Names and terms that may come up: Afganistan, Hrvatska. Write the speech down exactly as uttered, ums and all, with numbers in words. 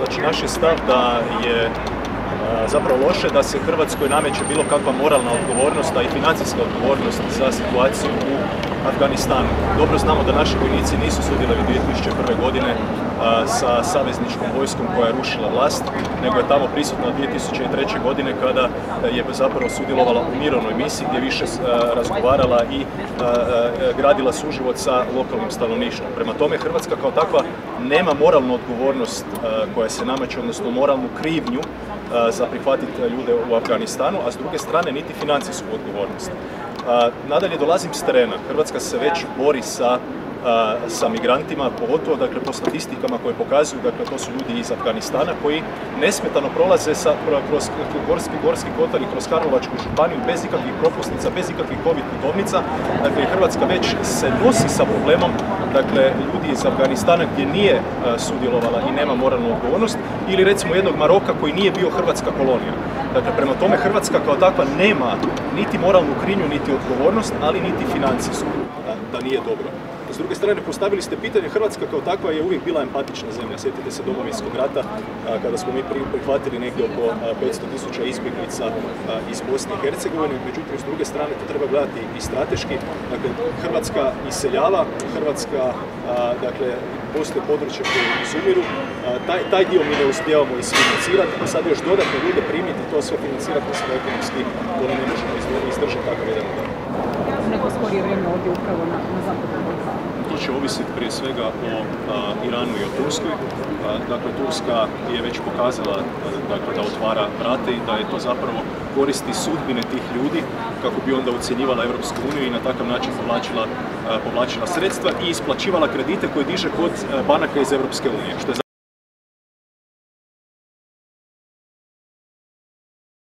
Znači, naš je stav da je zapravo loše da se Hrvatskoj nameće bilo kakva moralna odgovornost, a i financijska odgovornost za situaciju u Afganistanu. Dobro znamo da naši vojnici nisu sudjelovali dvije tisuće prve. godine sa savezničkom vojskom koja je rušila vlast, nego je tamo prisutna od dvije tisuće treće. godine kada je zapravo sudjelovala u mirovnoj misiji gdje više razgovarala i gradila suživot sa lokalnim stanovništvom. Prema tome, Hrvatska kao takva nema moralnu odgovornost koja se nameće, odnosno moralnu krivnju za prihvatiti ljude u Afganistanu, a s druge strane niti financijsku odgovornost. Nadalje, dolazim s terena. Hrvatska se već bori sa, sa migrantima, pogotovo dakle, po statistikama koje pokazuju, dakle, to su ljudi iz Afganistana koji nesmetano prolaze sa, kroz Gorski, Gorski Kotar i kroz Karlovačku županiju bez ikakvih propusnica, bez ikakvih covid putovnica. Dakle, Hrvatska već se nosi sa problemom dakle, ljudi iz Afganistana gdje nije sudjelovala i nema moralnu odgovornost, ili recimo jednog Maroka koji nije bio hrvatska kolonija. Dakle, prema tome Hrvatska kao takva nema niti moralnu krivnju, niti odgovornost, ali niti financijsku, da, da nije dobro. S druge strane, postavili ste pitanje, Hrvatska kao takva je uvijek bila empatična zemlja. Sjetite se Domovinskog rata, kada smo mi prihvatili negdje oko petsto tisuća izbjeglica iz Bosne i Hercegovine. Međutim, s druge strane, to treba gledati i strateški. Dakle, Hrvatska iseljava, Hrvatska, dakle, postoje područje koje izumiru. Taj, taj dio mi ne uspijevamo isfinancirati, a sad još dodatno ljude primiti i to sve financirati, da se da ekonomski to ne možemo izdržati takav jedan udar. Neko skorije vrijeme ovdje upravo na, na zapadnom Balkanu. To će ovisiti prije svega o a, Iranu i o Turskoj. A, dakle, Turska je već pokazala a, dakle, da otvara vrate i da je to zapravo koristi sudbine tih ljudi kako bi onda ucjenjivala Europsku uniju i na takav način povlačila, a, povlačila sredstva i isplaćivala kredite koje diže kod banaka iz Europske unije, što je